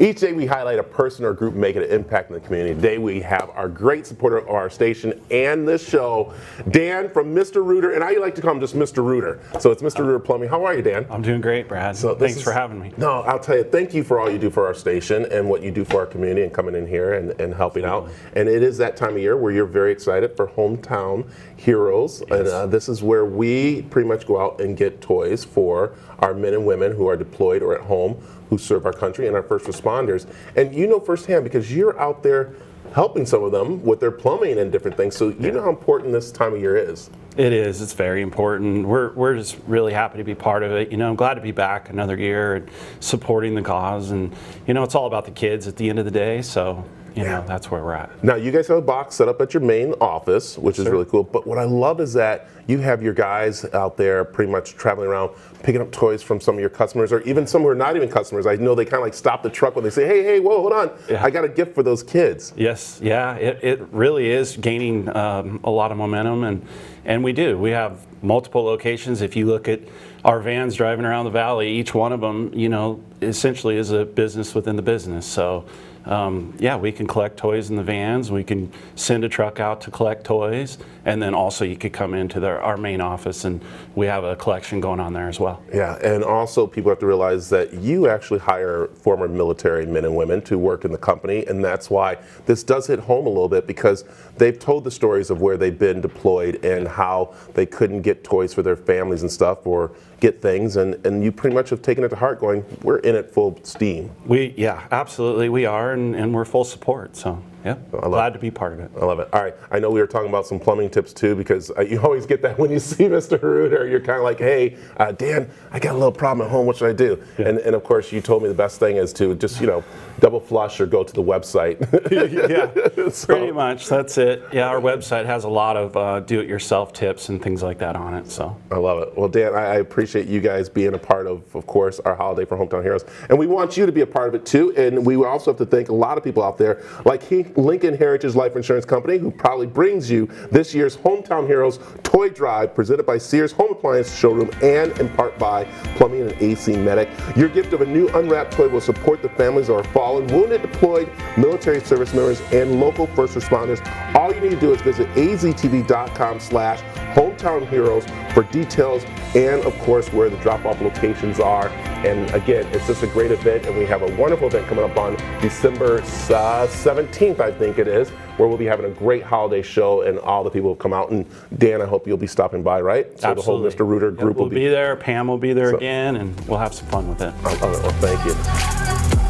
Each day we highlight a person or group making an impact in the community. Today we have our great supporter of our station and this show, Dan from Mr. Rooter, and I like to call him just Mr. Rooter. So it's Mr. Rooter Plumbing. How are you, Dan? I'm doing great, Brad. So thanks for having me. No, I'll tell you, thank you for all you do for our station and what you do for our community and coming in here and helping out. And it is that time of year where you're very excited for Hometown Heroes. Yes. And this is where we pretty much go out and get toys for our men and women who are deployed or at home, who serve our country, and our first responders. And you know firsthand because you're out there helping some of them with their plumbing and different things. So you know how important this time of year is. It is. It's very important. We're just really happy to be part of it. You know, I'm glad to be back another year and supporting the cause. And you know, it's all about the kids at the end of the day. So you know, that's where we're at. Now, you guys have a box set up at your main office, which is really cool. But what I love is that you have your guys out there pretty much traveling around, picking up toys from some of your customers, or even some who are not even customers. I know they kind of like stop the truck when they say, hey, hey, whoa, hold on. Yeah. I got a gift for those kids. Yes. Yeah, it really is gaining a lot of momentum. And we do. We have multiple locations. If you look at our vans driving around the valley, each one of them, you know, essentially is a business within the business. So yeah, we can collect toys in the vans, we can send a truck out to collect toys, and then also you could come into our main office and we have a collection going on there as well. Yeah, and also people have to realize that you actually hire former military men and women to work in the company, and that's why this does hit home a little bit, because they've told the stories of where they've been deployed and how they couldn't get toys for their families and stuff or get things, and you pretty much have taken it to heart going, we're in it full steam. Yeah, absolutely we are. And we're full support, so yeah, glad to be part of it. I love it. All right, I know we were talking about some plumbing tips too, because you always get that when you see Mr. Rooter. You're kind of like, hey, Dan, I got a little problem at home, what should I do? Yeah. And of course, you told me the best thing is to just, you know, double flush or go to the website. Yeah, so pretty much, that's it. Yeah, our website has a lot of do-it-yourself tips and things like that on it, so. I love it. Well, Dan, I appreciate you guys being a part of course, our holiday for Hometown Heroes. And we want you to be a part of it too, and we also have to thank a lot of people out there, like Lincoln Heritage Life Insurance Company, who probably brings you this year's Hometown Heroes Toy Drive, presented by Sears Home Appliance Showroom and in part by Plumbing and AC Medic. Your gift of a new unwrapped toy will support the families that are fallen, wounded, deployed, military service members, and local first responders. All you need to do is visit aztv.com/hometownheroes for details and, of course, where the drop-off locations are. And again, it's just a great event, and we have a wonderful event coming up on December 17th, I think it is, where we'll be having a great holiday show and all the people will come out. And Dan, I hope you'll be stopping by, right? So absolutely. The whole Mr. Rooter group will be there. Pam will be there again, and we'll have some fun with it. Well, thank you.